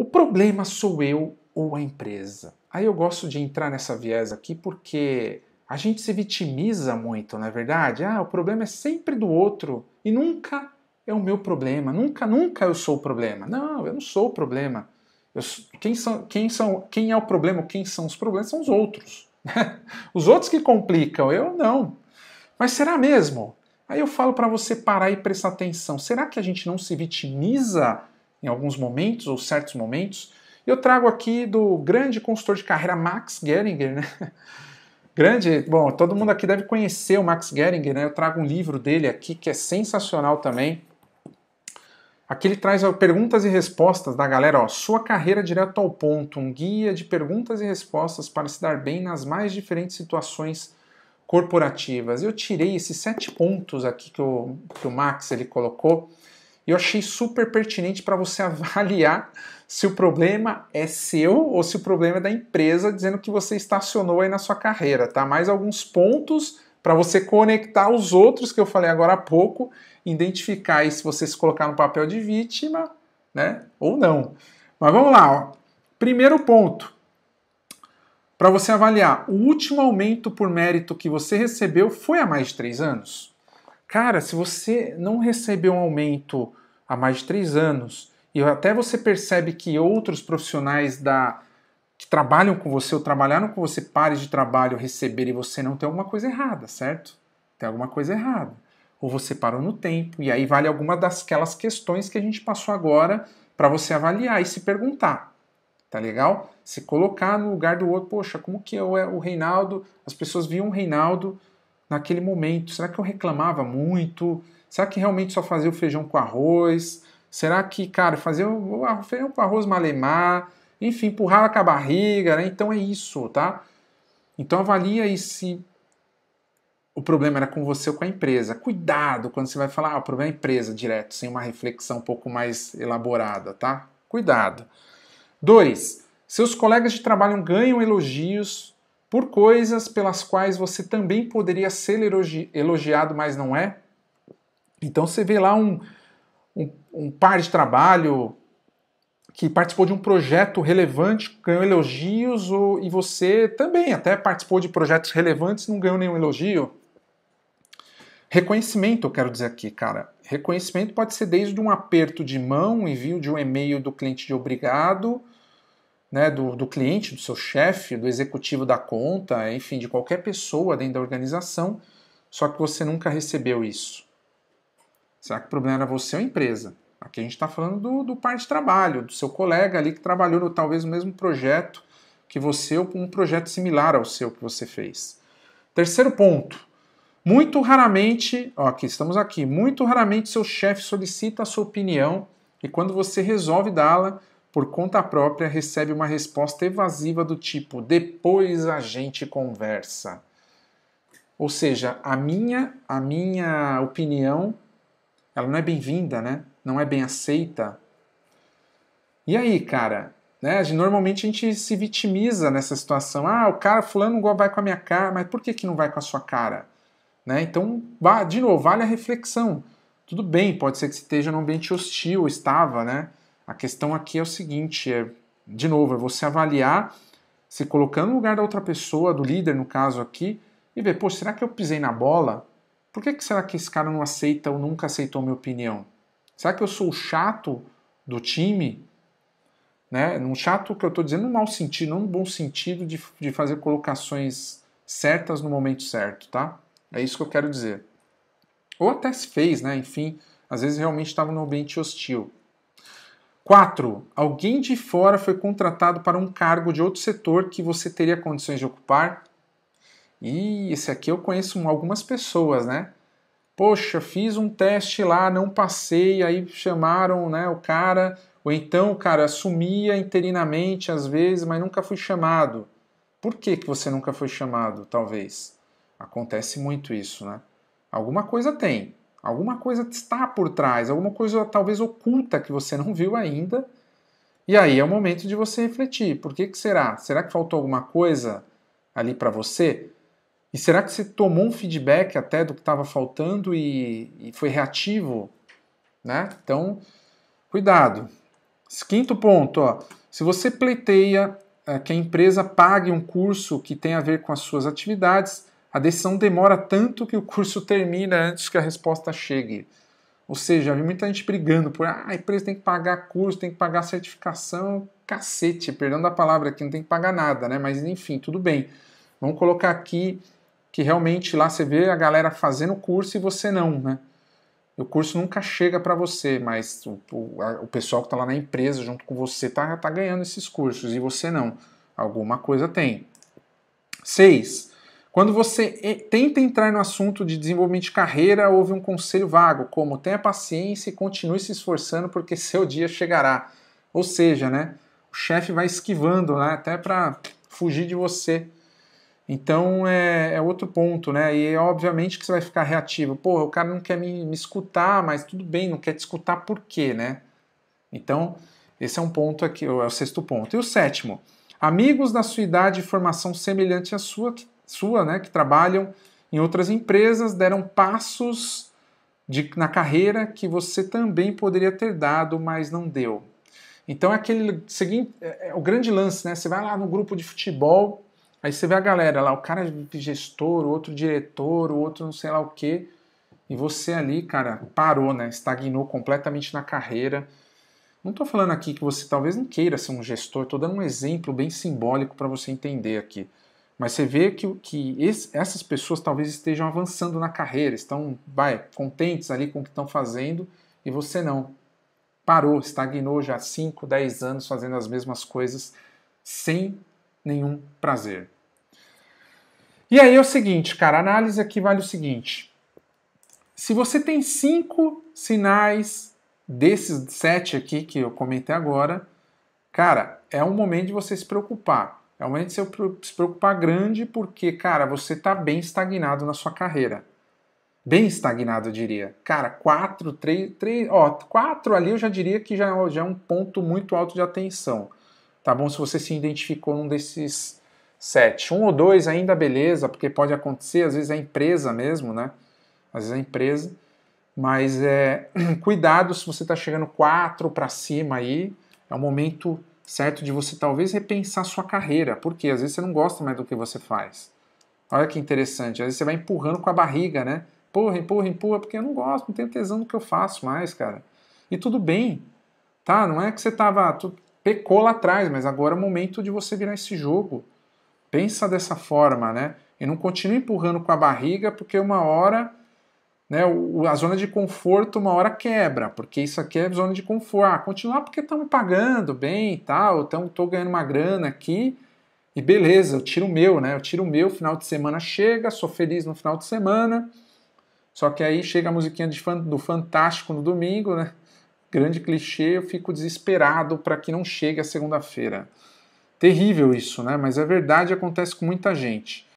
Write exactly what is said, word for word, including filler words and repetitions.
O problema sou eu ou a empresa? Aí eu gosto de entrar nessa viés aqui porque a gente se vitimiza muito, não é verdade? Ah, o problema é sempre do outro e nunca é o meu problema, nunca, nunca eu sou o problema. Não, eu não sou o problema. Eu, quem, são, quem, são, quem é o problema, quem são os problemas são os outros. Os outros que complicam, eu não. Mas será mesmo? Aí eu falo para você parar e prestar atenção. Será que a gente não se vitimiza em alguns momentos ou certos momentos? Eu trago aqui do grande consultor de carreira Max Geringer, né? Grande, bom, todo mundo aqui deve conhecer o Max Geringer, né? Eu trago um livro dele aqui que é sensacional também. Aqui ele traz ó, perguntas e respostas da galera, ó, sua carreira direto ao ponto, um guia de perguntas e respostas para se dar bem nas mais diferentes situações corporativas. Eu tirei esses sete pontos aqui que o, que o Max ele colocou e eu achei super pertinente para você avaliar se o problema é seu ou se o problema é da empresa, dizendo que você estacionou aí na sua carreira, tá? Mais alguns pontos para você conectar os outros que eu falei agora há pouco, identificar aí se você se colocar no papel de vítima, né, ou não. Mas vamos lá, ó. Primeiro ponto, para você avaliar, o último aumento por mérito que você recebeu foi há mais de três anos? Cara, se você não recebeu um aumento há mais de três anos, e até você percebe que outros profissionais da... que trabalham com você ou trabalharam com você, pares de trabalho, receber e você não, tem alguma coisa errada, certo? Tem alguma coisa errada. Ou você parou no tempo, e aí vale alguma das aquelas questões que a gente passou agora para você avaliar e se perguntar, tá legal? Se colocar no lugar do outro, poxa, como que eu, o Reinaldo, as pessoas viam o Reinaldo naquele momento, será que eu reclamava muito? Será que realmente só fazia o feijão com arroz? Será que, cara, fazia o feijão com arroz malemar? Enfim, empurrava com a barriga, né? Então é isso, tá? Então avalia aí se o problema era com você ou com a empresa. Cuidado quando você vai falar, ah, o problema é a empresa, direto, sem uma reflexão um pouco mais elaborada, tá? Cuidado. Dois, seus colegas de trabalho ganham elogios por coisas pelas quais você também poderia ser elogi- elogiado, mas não é? Então você vê lá um, um, um par de trabalho que participou de um projeto relevante, ganhou elogios, ou, e você também até participou de projetos relevantes e não ganhou nenhum elogio. Reconhecimento, eu quero dizer aqui, cara. Reconhecimento pode ser desde um aperto de mão, um envio de um e-mail do cliente de obrigado, né, do, do cliente, do seu chefe, do executivo da conta, enfim, de qualquer pessoa dentro da organização, só que você nunca recebeu isso. Será que o problema era você ou a empresa? Aqui a gente está falando do, do par de trabalho, do seu colega ali que trabalhou no talvez o mesmo projeto que você ou um projeto similar ao seu que você fez. Terceiro ponto. Muito raramente, ó, aqui estamos aqui, muito raramente seu chefe solicita a sua opinião e quando você resolve dá-la por conta própria, recebe uma resposta evasiva do tipo, depois a gente conversa. Ou seja, a minha, a minha opinião, ela não é bem-vinda, né? Não é bem aceita. E aí, cara? Né? Normalmente a gente se vitimiza nessa situação. Ah, o cara fulano vai com a minha cara, mas por que, que não vai com a sua cara? Né? Então, de novo, vale a reflexão. Tudo bem, pode ser que esteja num ambiente hostil, estava, né? A questão aqui é o seguinte, é, de novo, é você avaliar, se colocando no lugar da outra pessoa, do líder no caso aqui, e ver, poxa, será que eu pisei na bola? Por que, que será que esse cara não aceita ou nunca aceitou a minha opinião? Será que eu sou o chato do time? Né? Um chato que eu estou dizendo no mau sentido, não no bom sentido de, de fazer colocações certas no momento certo, tá? É isso que eu quero dizer. Ou até se fez, né? Enfim, às vezes realmente estava num ambiente hostil. Quatro. Alguém de fora foi contratado para um cargo de outro setor que você teria condições de ocupar? E esse aqui eu conheço algumas pessoas, né? Poxa, fiz um teste lá, não passei, aí chamaram, né, o cara, ou então o cara sumia interinamente às vezes, mas nunca fui chamado. Por que que você nunca foi chamado, talvez? Acontece muito isso, né? Alguma coisa tem, alguma coisa está por trás, alguma coisa talvez oculta que você não viu ainda, e aí é o momento de você refletir. Por que que será? Será que faltou alguma coisa ali para você? E será que você tomou um feedback até do que estava faltando e, e foi reativo? Né? Então, cuidado. Quinto ponto, ó, se você pleiteia é, que a empresa pague um curso que tem a ver com as suas atividades, a decisão demora tanto que o curso termina antes que a resposta chegue. Ou seja, havia muita gente brigando por ah, a empresa tem que pagar curso, tem que pagar certificação, cacete, perdão da palavra aqui, não tem que pagar nada, né? Mas enfim, tudo bem. Vamos colocar aqui que realmente lá você vê a galera fazendo o curso e você não, né? O curso nunca chega para você, mas o, o, a, o pessoal que está lá na empresa junto com você está tá ganhando esses cursos e você não. Alguma coisa tem. Seis. Quando você tenta entrar no assunto de desenvolvimento de carreira, houve um conselho vago, como tenha paciência e continue se esforçando porque seu dia chegará. Ou seja, né, o chefe vai esquivando, né, até para fugir de você. Então é, é outro ponto, né? E obviamente que você vai ficar reativo. Pô, o cara não quer me, me escutar, mas tudo bem, não quer te escutar por quê, né? Então esse é um ponto aqui, é o sexto ponto. E o sétimo, amigos da sua idade e formação semelhante à sua, sua né, que trabalham em outras empresas, deram passos de, na carreira que você também poderia ter dado, mas não deu. Então é aquele seguinte, é o grande lance, né? Você vai lá no grupo de futebol. Aí você vê a galera lá, o cara é gestor, o outro diretor, o outro não sei lá o quê. E você ali, cara, parou, né? Estagnou completamente na carreira. Não tô falando aqui que você talvez não queira ser um gestor. Tô dando um exemplo bem simbólico para você entender aqui. Mas você vê que, que esse, essas pessoas talvez estejam avançando na carreira. Estão, vai, contentes ali com o que estão fazendo. E você não. Parou, estagnou já há cinco, dez anos fazendo as mesmas coisas sem nenhum prazer. E aí é o seguinte, cara, a análise aqui vale o seguinte. Se você tem cinco sinais desses sete aqui que eu comentei agora, cara, é um momento de você se preocupar. É um momento de você se preocupar grande porque, cara, você tá bem estagnado na sua carreira. Bem estagnado, eu diria. Cara, quatro, três, três, ó, quatro ali eu já diria que já, já é um ponto muito alto de atenção. Tá bom? Se você se identificou num desses sete. Um ou dois ainda, beleza, porque pode acontecer, às vezes é empresa mesmo, né? Às vezes é empresa. Mas é cuidado se você está chegando quatro para cima aí. É o momento certo de você talvez repensar sua carreira. Porque às vezes você não gosta mais do que você faz. Olha que interessante. Às vezes você vai empurrando com a barriga, né? Porra, empurra, empurra, porque eu não gosto, não tenho tesão do que eu faço mais, cara. E tudo bem, tá? Não é que você tava... Tu... Pecou lá atrás, mas agora é o momento de você virar esse jogo. Pensa dessa forma, né? E não continue empurrando com a barriga, porque uma hora, né, a zona de conforto uma hora quebra, porque isso aqui é zona de conforto. Ah, continuar porque estão me pagando bem e tal, então estou ganhando uma grana aqui, e beleza, eu tiro o meu, né? Eu tiro o meu, final de semana chega, sou feliz no final de semana, só que aí chega a musiquinha de fan, do Fantástico no domingo, né? Grande clichê, eu fico desesperado para que não chegue a segunda-feira. Terrível isso, né? Mas a verdade acontece com muita gente.